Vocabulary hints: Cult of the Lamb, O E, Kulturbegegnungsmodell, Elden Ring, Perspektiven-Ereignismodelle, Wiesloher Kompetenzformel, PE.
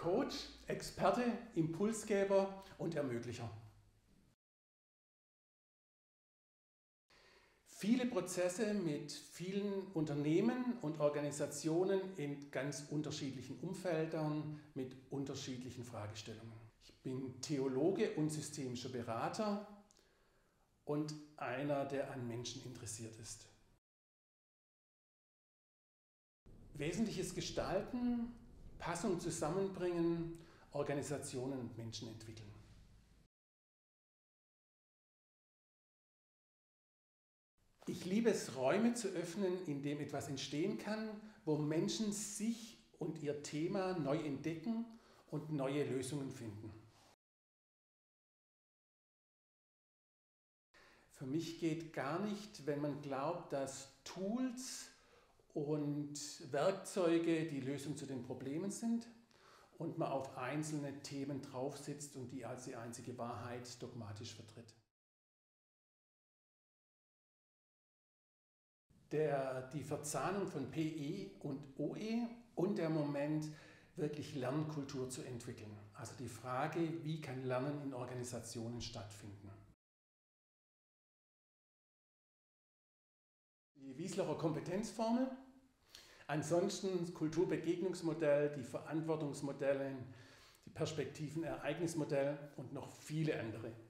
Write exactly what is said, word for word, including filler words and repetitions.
Coach, Experte, Impulsgeber und Ermöglicher. Viele Prozesse mit vielen Unternehmen und Organisationen in ganz unterschiedlichen Umfeldern mit unterschiedlichen Fragestellungen. Ich bin Theologe und systemischer Berater und einer, der an Menschen interessiert ist. Wesentliches Gestalten, Passung zusammenbringen, Organisationen und Menschen entwickeln. Ich liebe es, Räume zu öffnen, in denen etwas entstehen kann, wo Menschen sich und ihr Thema neu entdecken und neue Lösungen finden. Für mich geht gar nicht, wenn man glaubt, dass Tools und Werkzeuge die Lösung zu den Problemen sind und man auf einzelne Themen drauf sitzt und die als die einzige Wahrheit dogmatisch vertritt. Der, die Verzahnung von P E und O E und der Moment, wirklich Lernkultur zu entwickeln. Also die Frage, wie kann Lernen in Organisationen stattfinden? Die Wiesloher Kompetenzformel, ansonsten Kulturbegegnungsmodell, die Verantwortungsmodelle, die Perspektiven-Ereignismodelle und noch viele andere.